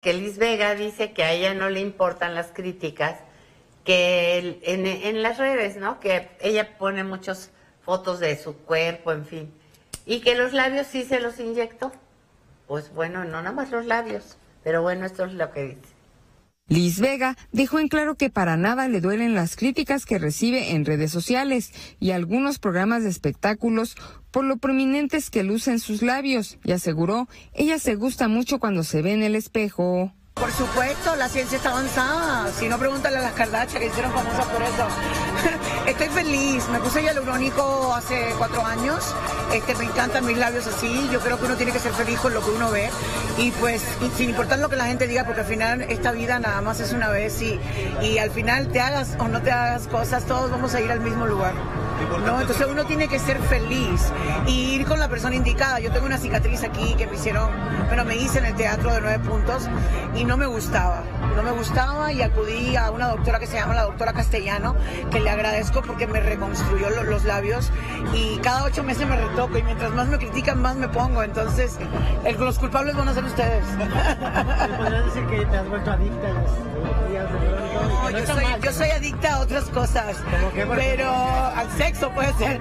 que Liz Vega dice que a ella no le importan las críticas que en las redes, ¿no? Que ella pone muchas fotos de su cuerpo, en fin. Y que los labios sí se los inyectó. Pues bueno, no nada más los labios, pero bueno, esto es lo que dice. Liz Vega dejó en claro que para nada le duelen las críticas que recibe en redes sociales y algunos programas de espectáculos por lo prominentes que lucen sus labios, y aseguró, ella se gusta mucho cuando se ve en el espejo. Por supuesto, la ciencia está avanzada, si no pregúntale a las Kardashian que hicieron famosas por eso. Estoy feliz, me puse hialurónico hace 4 años, me encantan mis labios así, yo creo que uno tiene que ser feliz con lo que uno ve y pues sin importar lo que la gente diga, porque al final esta vida nada más es una vez y al final te hagas o no te hagas cosas, todos vamos a ir al mismo lugar. No, entonces uno tiene que ser feliz y ir con la persona indicada. Yo tengo una cicatriz aquí que me hicieron, bueno, me hice en el teatro de 9 puntos y no me gustaba y acudí a una doctora que se llama la doctora Castellano, que le agradezco porque me reconstruyó los labios y cada 8 meses me retoco y mientras más me critican más me pongo, entonces los culpables van a ser ustedes. ¿Podrías decir que te has vuelto adicta a los días de pronto? No, yo soy adicta a otras cosas, pero al sexo puede ser,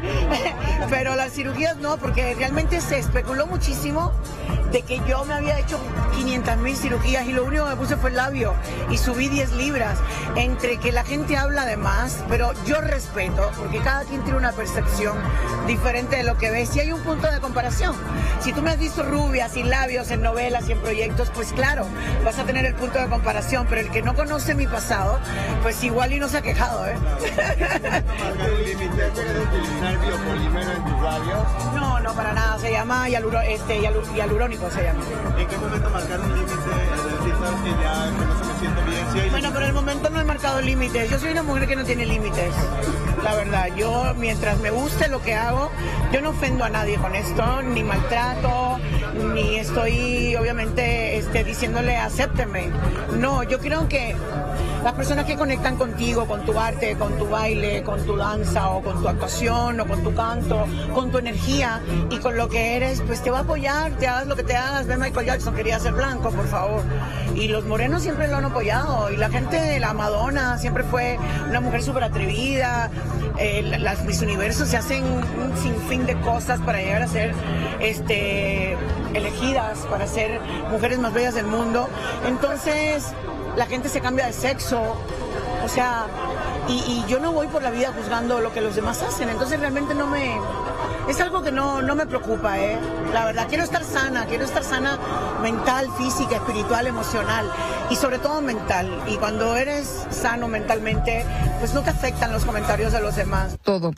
pero las cirugías no, porque realmente se especuló muchísimo de que yo me había hecho 500.000 cirugías y lo único que me puse fue el labio y subí 10 libras, entre que la gente habla de más, pero yo respeto, porque cada quien tiene una percepción diferente de lo que ves, y hay un punto de comparación. Si tú me has visto rubia, sin labios, en novelas y en proyectos, pues claro, vas a tener el punto de comparación, pero el que no conoce mi pasado, pues igual y no se ha quejado, ¿eh? No, no, para nada, se llama hialurónico, se llama. ¿En qué momento marcar un límite? Bueno, por el momento no he marcado límites, yo soy una mujer que no tiene límites, la verdad, yo mientras me guste lo que hago, yo no ofendo a nadie con esto, ni maltrato, ni estoy obviamente diciéndole acépteme, no, yo creo que las personas que conectan contigo, con tu arte, con tu baile, con tu danza o con tu actuación o con tu canto, con tu energía y con lo que eres, pues te va a apoyar, te hagas lo que te hagas. Ve, Michael Jackson quería ser blanco, por favor, y los morenos siempre lo han apoyado, y la gente de la Madonna siempre fue una mujer súper atrevida, las Miss Universo se hacen un sinfín de cosas para llegar a ser elegidas para ser mujeres más bellas del mundo, entonces la gente se cambia de sexo, o sea, y yo no voy por la vida juzgando lo que los demás hacen, entonces realmente no me... Es algo que no me preocupa, ¿eh? La verdad, quiero estar sana mental, física, espiritual, emocional y sobre todo mental. Y cuando eres sano mentalmente, pues no te afectan los comentarios de los demás. Todo.